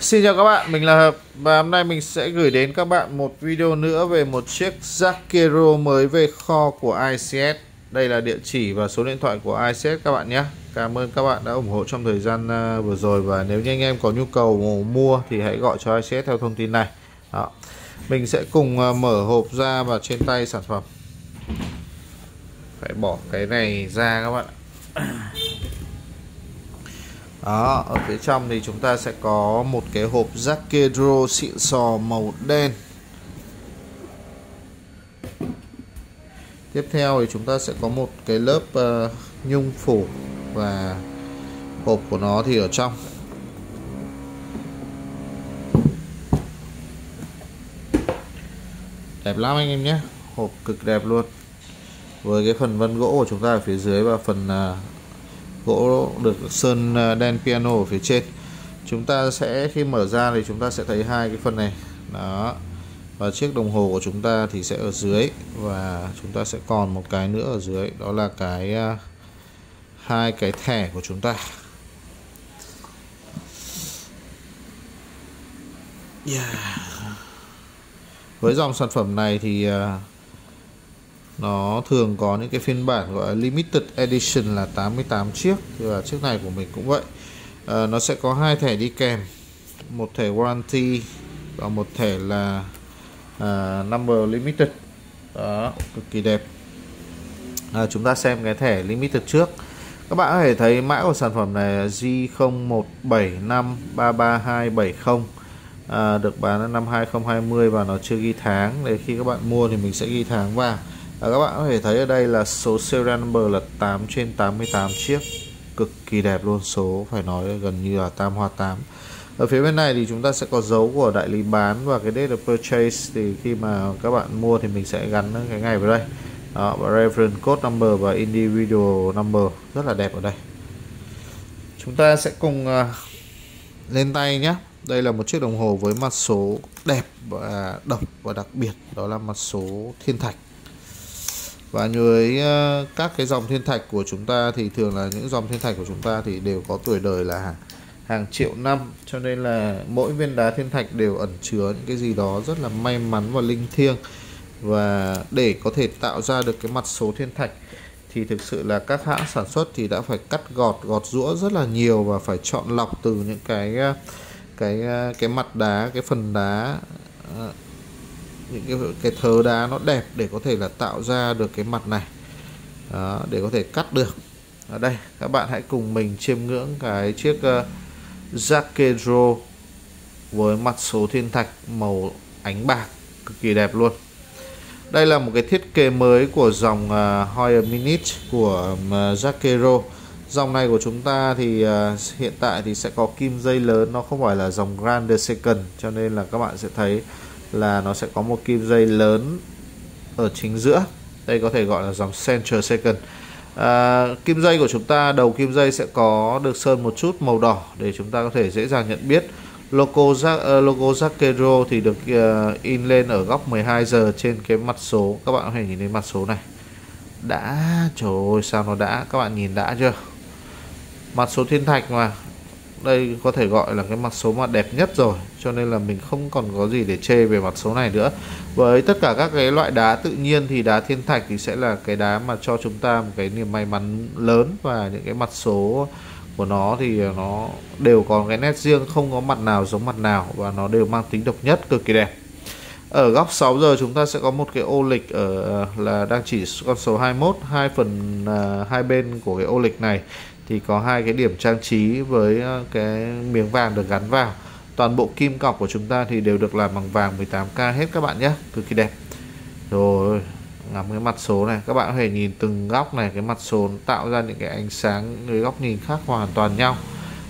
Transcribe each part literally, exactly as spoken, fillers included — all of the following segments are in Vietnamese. Xin chào các bạn, mình là Hợp và hôm nay mình sẽ gửi đến các bạn một video nữa về một chiếc Jackero mới về kho của i xê ét. Đây là địa chỉ và số điện thoại của i xê ét các bạn nhé. Cảm ơn các bạn đã ủng hộ trong thời gian vừa rồi, và nếu như anh em có nhu cầu mua thì hãy gọi cho i xê ét theo thông tin này. Đó. Mình sẽ cùng mở hộp ra và trên tay sản phẩm. Phải bỏ cái này ra các bạn ạ. Đó, ở phía trong thì chúng ta sẽ có một cái hộp Jackero xịn sò màu đen. Tiếp theo thì chúng ta sẽ có một cái lớp uh, nhung phủ, và hộp của nó thì ở trong. Đẹp lắm anh em nhé, hộp cực đẹp luôn. Với cái phần vân gỗ của chúng ta ở phía dưới và phần uh, gỗ được sơn đen piano ở phía trên. Chúng ta sẽ khi mở ra thì chúng ta sẽ thấy hai cái phần này đó, và chiếc đồng hồ của chúng ta thì sẽ ở dưới, và chúng ta sẽ còn một cái nữa ở dưới, đó là cái hai cái thẻ của chúng ta. Yeah. Với dòng sản phẩm này thì nó thường có những cái phiên bản gọi là limited edition là tám mươi tám chiếc, và chiếc này của mình cũng vậy. À, nó sẽ có hai thẻ đi kèm, một thẻ warranty và một thẻ là à, number limited. Đó, cực kỳ đẹp. À, chúng ta xem cái thẻ limited trước. Các bạn có thể thấy mã của sản phẩm này là G không một bảy năm ba ba hai bảy không. À, được bán năm hai không hai không và nó chưa ghi tháng. Để khi các bạn mua thì mình sẽ ghi tháng vào. À, các bạn có thể thấy ở đây là số serial number là tám trên tám mươi tám chiếc, cực kỳ đẹp luôn, số phải nói gần như là tam hoa tám. Ở phía bên này thì chúng ta sẽ có dấu của đại lý bán và cái date of purchase, thì khi mà các bạn mua thì mình sẽ gắn cái ngày vào đây. Đó, và reference code number và individual number rất là đẹp ở đây. Chúng ta sẽ cùng uh, lên tay nhé. Đây là một chiếc đồng hồ với mặt số đẹp và độc và đặc biệt, đó là mặt số thiên thạch. Và với các cái dòng thiên thạch của chúng ta thì thường là những dòng thiên thạch của chúng ta thì đều có tuổi đời là hàng triệu năm, cho nên là mỗi viên đá thiên thạch đều ẩn chứa những cái gì đó rất là may mắn và linh thiêng. Và để có thể tạo ra được cái mặt số thiên thạch thì thực sự là các hãng sản xuất thì đã phải cắt gọt gọt giũa rất là nhiều, và phải chọn lọc từ những cái cái cái mặt đá, cái phần đá, những cái, cái thớ đá nó đẹp để có thể là tạo ra được cái mặt này. Đó, để có thể cắt được. Ở đây các bạn hãy cùng mình chiêm ngưỡng cái chiếc uh, Jackero với mặt số thiên thạch màu ánh bạc, cực kỳ đẹp luôn. Đây là một cái thiết kế mới của dòng uh, Hoyer Minute của um, uh, Jackero. Dòng này của chúng ta thì uh, hiện tại thì sẽ có kim dây lớn, nó không phải là dòng Grande Second, cho nên là các bạn sẽ thấy là nó sẽ có một kim dây lớn ở chính giữa. Đây có thể gọi là dòng Central Second. à, Kim dây của chúng ta, đầu kim dây sẽ có được sơn một chút màu đỏ để chúng ta có thể dễ dàng nhận biết. Logo Jackero thì được uh, in lên ở góc mười hai giờ trên cái mặt số. Các bạn có thể nhìn thấy mặt số này. Đã, trời ơi sao nó đã. Các bạn nhìn đã chưa? Mặt số thiên thạch mà. Đây có thể gọi là cái mặt số mà đẹp nhất rồi, cho nên là mình không còn có gì để chê về mặt số này nữa. Với tất cả các cái loại đá tự nhiên thì đá thiên thạch thì sẽ là cái đá mà cho chúng ta một cái niềm may mắn lớn, và những cái mặt số của nó thì nó đều có cái nét riêng, không có mặt nào giống mặt nào, và nó đều mang tính độc nhất, cực kỳ đẹp. Ở góc sáu giờ chúng ta sẽ có một cái ô lịch ở là đang chỉ con số hai mươi mốt. Hai phần hai bên của cái ô lịch này thì có hai cái điểm trang trí với cái miếng vàng được gắn vào. Toàn bộ kim cọc của chúng ta thì đều được làm bằng vàng mười tám K hết các bạn nhé, cực kỳ đẹp. Rồi, ngắm cái mặt số này, các bạn có thể nhìn từng góc này, cái mặt số tạo ra những cái ánh sáng, những góc nhìn khác hoàn toàn nhau.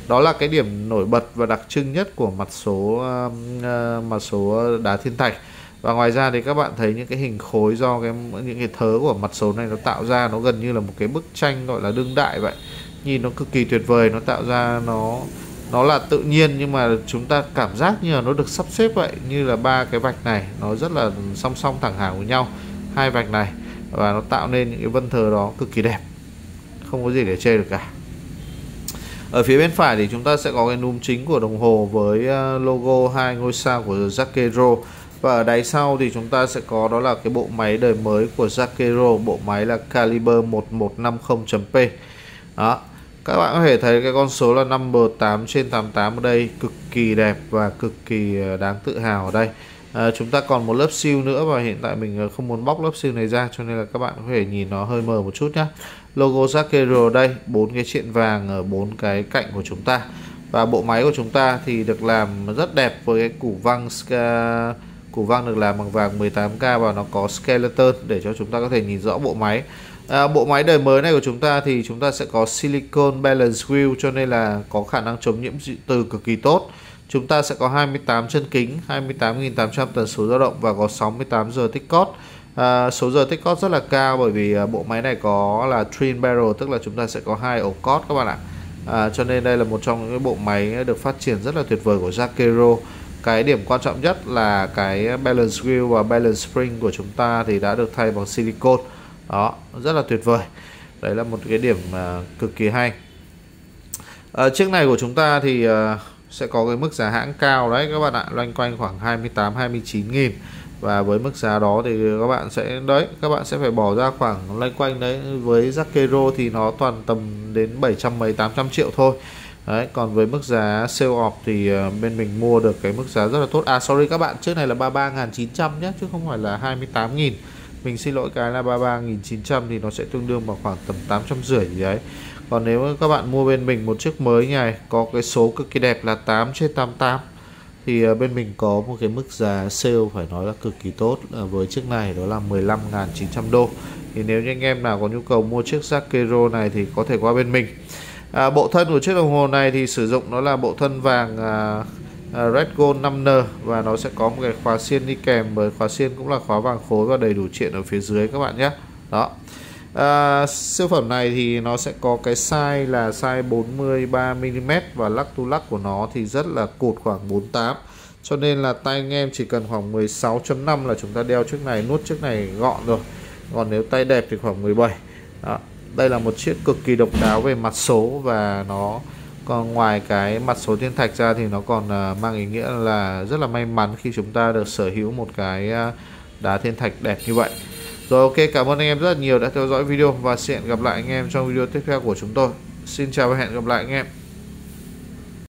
Đó là cái điểm nổi bật và đặc trưng nhất của mặt số mặt số đá thiên thạch. Và ngoài ra thì các bạn thấy những cái hình khối do cái những cái thớ của mặt số này nó tạo ra, nó gần như là một cái bức tranh gọi là đương đại vậy. Nhìn nó cực kỳ tuyệt vời, nó tạo ra nó nó là tự nhiên, nhưng mà chúng ta cảm giác như là nó được sắp xếp vậy, như là ba cái vạch này nó rất là song song thẳng hàng với nhau, hai vạch này, và nó tạo nên những cái vân thờ đó cực kỳ đẹp, không có gì để chê được cả. Ở phía bên phải thì chúng ta sẽ có cái núm chính của đồng hồ với logo hai ngôi sao của Jacquero. Và ở đáy sau thì chúng ta sẽ có đó là cái bộ máy đời mới của Jacquero, bộ máy là Caliber một một năm không chấm P. Đó, các bạn có thể thấy cái con số là number tám trên tám mươi tám ở đây cực kỳ đẹp và cực kỳ đáng tự hào ở đây. À, chúng ta còn một lớp siêu nữa và hiện tại mình không muốn bóc lớp siêu này ra cho nên là các bạn có thể nhìn nó hơi mờ một chút nhé. Logo Jacquero đây, bốn cái triện vàng ở bốn cái cạnh của chúng ta. Và bộ máy của chúng ta thì được làm rất đẹp với cái củ văng, củ văng được làm bằng vàng mười tám K và nó có skeleton để cho chúng ta có thể nhìn rõ bộ máy. À, bộ máy đời mới này của chúng ta thì chúng ta sẽ có silicon balance wheel cho nên là có khả năng chống nhiễm dị từ cực kỳ tốt. Chúng ta sẽ có hai mươi tám chân kính, hai mươi tám nghìn tám trăm tần số dao động và có sáu mươi tám giờ tích cót. À, số giờ tích cót rất là cao bởi vì bộ máy này có là twin barrel, tức là chúng ta sẽ có hai ổ cót các bạn ạ. À, cho nên đây là một trong những cái bộ máy được phát triển rất là tuyệt vời của Jacquero. Cái điểm quan trọng nhất là cái balance wheel và balance spring của chúng ta thì đã được thay bằng silicon. Đó, rất là tuyệt vời. Đấy là một cái điểm uh, cực kỳ hay. À, chiếc này của chúng ta thì uh, sẽ có cái mức giá hãng cao đấy các bạn ạ, loanh quanh khoảng hai mươi tám hai mươi chín nghìn. Và với mức giá đó thì các bạn sẽ đấy các bạn sẽ phải bỏ ra khoảng loanh quanh đấy, với Jacquero thì nó toàn tầm đến bảy trăm mấy tám trăm triệu thôi. Đấy, còn với mức giá sale off thì bên mình mua được cái mức giá rất là tốt. À sorry các bạn, trước này là ba mươi ba nghìn chín trăm nhé chứ không phải là hai mươi tám nghìn. Mình xin lỗi, cái là ba mươi ba nghìn chín trăm thì nó sẽ tương đương vào khoảng tầm tám trăm rưỡi gì đấy. Còn nếu các bạn mua bên mình một chiếc mới như này có cái số cực kỳ đẹp là tám trên tám mươi tám thì bên mình có một cái mức giá sale phải nói là cực kỳ tốt với chiếc này, đó là mười lăm nghìn chín trăm đô. Thì nếu như anh em nào có nhu cầu mua chiếc Jacquero này thì có thể qua bên mình. À, bộ thân của chiếc đồng hồ này thì sử dụng nó là bộ thân vàng à, Red Gold năm N và nó sẽ có một cái khóa xiên đi kèm, với khóa xiên cũng là khóa vàng khối và đầy đủ triện ở phía dưới các bạn nhé. Đó. À, siêu phẩm này thì nó sẽ có cái size là size bốn mươi ba mi li mét và lắc tu lắc của nó thì rất là cụt khoảng bốn mươi tám. Cho nên là tay anh em chỉ cần khoảng mười sáu chấm năm là chúng ta đeo chiếc này, nuốt chiếc này gọn rồi. Còn nếu tay đẹp thì khoảng mười bảy. Đó. Đây là một chiếc cực kỳ độc đáo về mặt số và nó còn ngoài cái mặt số thiên thạch ra thì nó còn mang ý nghĩa là rất là may mắn khi chúng ta được sở hữu một cái đá thiên thạch đẹp như vậy. Rồi ok, cảm ơn anh em rất là nhiều đã theo dõi video và hẹn gặp lại anh em trong video tiếp theo của chúng tôi. Xin chào và hẹn gặp lại anh em.